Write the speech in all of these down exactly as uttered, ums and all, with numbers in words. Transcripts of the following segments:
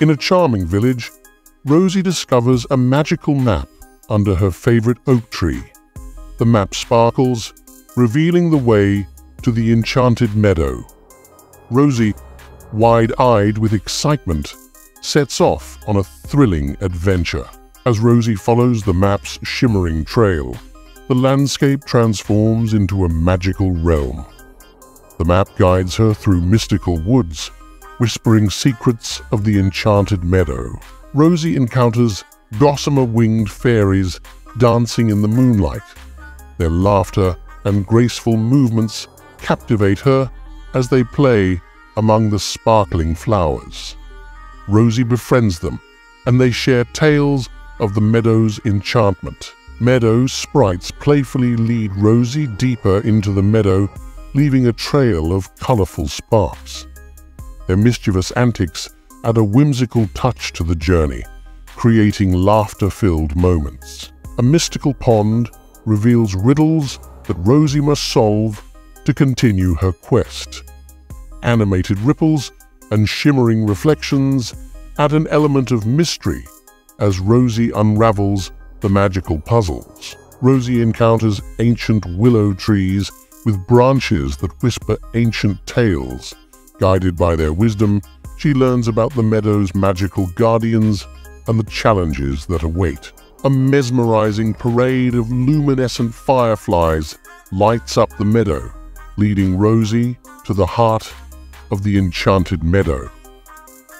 In a charming village, Rosie discovers a magical map under her favorite oak tree. The map sparkles, revealing the way to the enchanted meadow. Rosie, wide-eyed with excitement, sets off on a thrilling adventure. As Rosie follows the map's shimmering trail, the landscape transforms into a magical realm. The map guides her through mystical woods, whispering secrets of the enchanted meadow. Rosie encounters gossamer-winged fairies dancing in the moonlight. Their laughter and graceful movements captivate her as they play among the sparkling flowers. Rosie befriends them, and they share tales of the meadow's enchantment. Meadow sprites playfully lead Rosie deeper into the meadow, leaving a trail of colorful sparks. Their mischievous antics add a whimsical touch to the journey, creating laughter-filled moments. A mystical pond reveals riddles that Rosie must solve to continue her quest. Animated ripples and shimmering reflections add an element of mystery as Rosie unravels the magical puzzles. Rosie encounters ancient willow trees with branches that whisper ancient tales. Guided by their wisdom, she learns about the meadow's magical guardians and the challenges that await. A mesmerizing parade of luminescent fireflies lights up the meadow, leading Rosie to the heart of the enchanted meadow.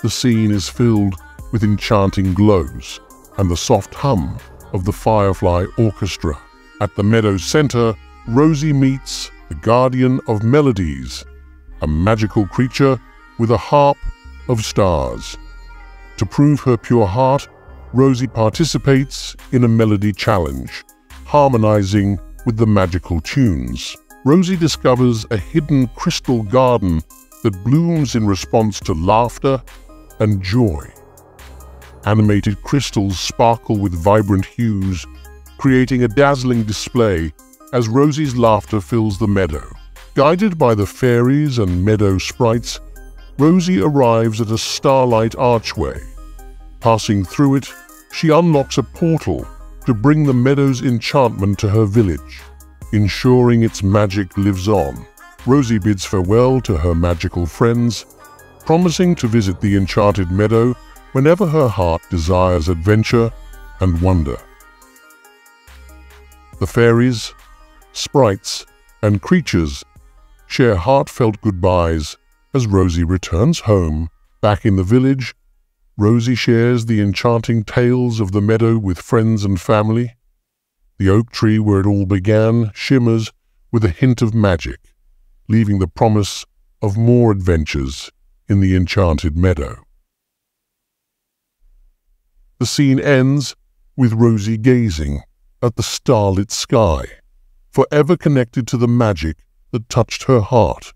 The scene is filled with enchanting glows and the soft hum of the firefly orchestra. At the meadow's center, Rosie meets the Guardian of Melodies, a magical creature with a harp of stars. To prove her pure heart, Rosie participates in a melody challenge, harmonizing with the magical tunes. Rosie discovers a hidden crystal garden that blooms in response to laughter and joy. Animated crystals sparkle with vibrant hues, creating a dazzling display as Rosie's laughter fills the meadow. Guided by the fairies and meadow sprites, Rosie arrives at a starlight archway. Passing through it, she unlocks a portal to bring the meadow's enchantment to her village, ensuring its magic lives on. Rosie bids farewell to her magical friends, promising to visit the enchanted meadow whenever her heart desires adventure and wonder. The fairies, sprites, and creatures share heartfelt goodbyes as Rosie returns home. Back in the village, Rosie shares the enchanting tales of the meadow with friends and family. The oak tree where it all began shimmers with a hint of magic, leaving the promise of more adventures in the enchanted meadow. The scene ends with Rosie gazing at the starlit sky, forever connected to the magic that touched her heart.